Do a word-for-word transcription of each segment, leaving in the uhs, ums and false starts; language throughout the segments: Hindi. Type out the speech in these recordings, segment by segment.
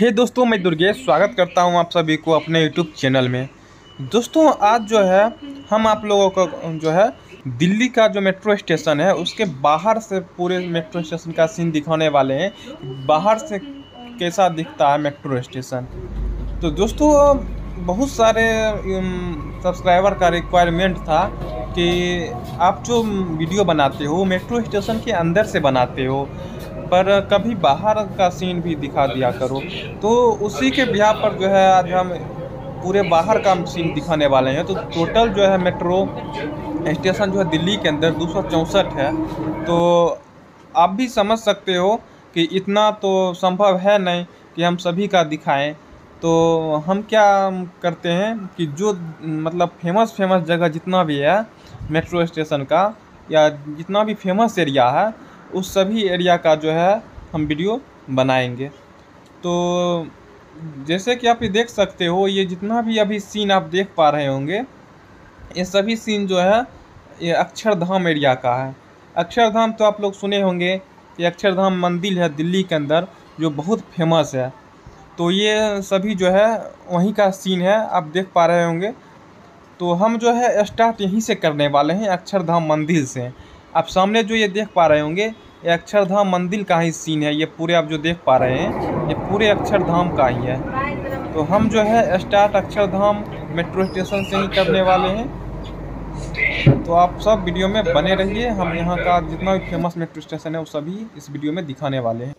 हे दोस्तों, मैं दुर्गेश स्वागत करता हूं आप सभी को अपने YouTube चैनल में। दोस्तों, आज जो है हम आप लोगों को जो है दिल्ली का जो मेट्रो स्टेशन है उसके बाहर से पूरे मेट्रो स्टेशन का सीन दिखाने वाले हैं। बाहर से कैसा दिखता है मेट्रो स्टेशन। तो दोस्तों, बहुत सारे सब्सक्राइबर का रिक्वायरमेंट था कि आप जो वीडियो बनाते हो मेट्रो स्टेशन के अंदर से बनाते हो पर कभी बाहर का सीन भी दिखा दिया करो। तो उसी के ब्याह पर जो है आज हम पूरे बाहर का सीन दिखाने वाले हैं। तो टोटल जो है मेट्रो स्टेशन जो है दिल्ली के अंदर दो सौ चौंसठ है। तो आप भी समझ सकते हो कि इतना तो संभव है नहीं कि हम सभी का दिखाएं। तो हम क्या करते हैं कि जो मतलब फेमस फेमस जगह जितना भी है मेट्रो स्टेशन का या जितना भी फेमस एरिया है उस सभी एरिया का जो है हम वीडियो बनाएंगे। तो जैसे कि आप ये देख सकते हो, ये जितना भी अभी सीन आप देख पा रहे होंगे ये सभी सीन जो है ये अक्षरधाम एरिया का है। अक्षरधाम तो आप लोग सुने होंगे कि अक्षरधाम मंदिर है दिल्ली के अंदर जो बहुत फेमस है। तो ये सभी जो है वहीं का सीन है, आप देख पा रहे होंगे। तो हम जो है स्टार्ट यहीं से करने वाले हैं, अक्षरधाम मंदिर से। आप सामने जो ये देख पा रहे होंगे ये अक्षरधाम मंदिर का ही सीन है। ये पूरे आप जो देख पा रहे हैं ये पूरे अक्षरधाम का ही है। तो हम जो है स्टार्ट अक्षरधाम मेट्रो स्टेशन से ही करने वाले हैं। तो आप सब वीडियो में बने रहिए। हम यहाँ का जितना भी फेमस मेट्रो स्टेशन है वो सभी इस वीडियो में दिखाने वाले हैं।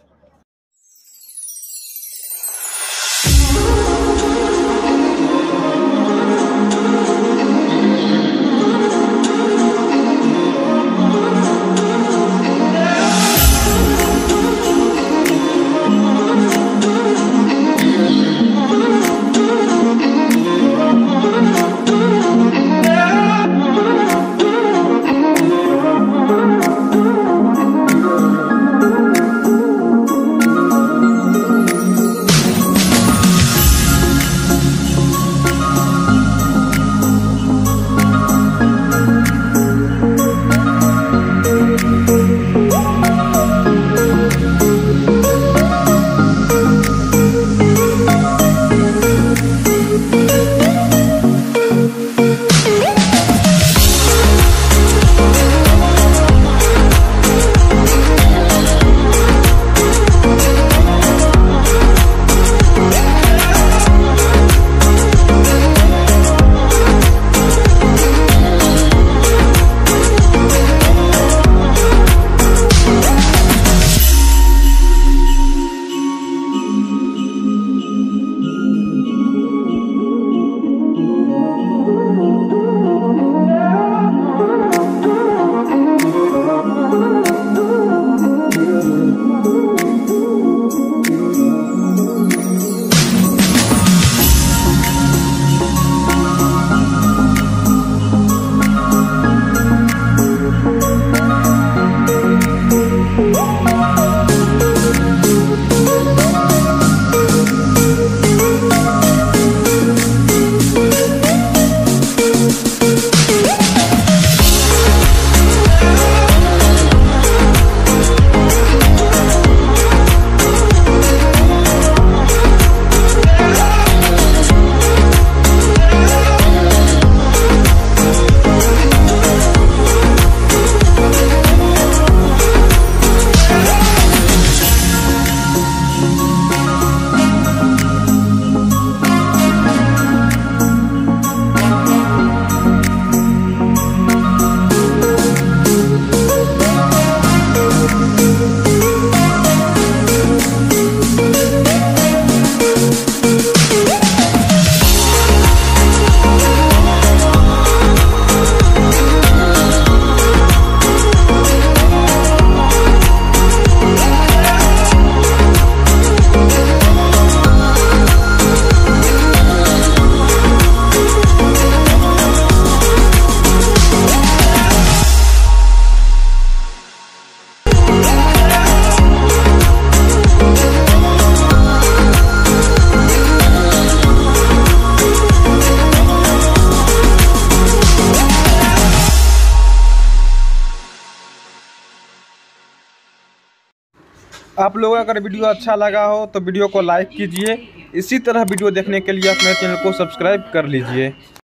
आप लोगों को अगर वीडियो अच्छा लगा हो तो वीडियो को लाइक कीजिए। इसी तरह वीडियो देखने के लिए अपने चैनल को सब्सक्राइब कर लीजिए।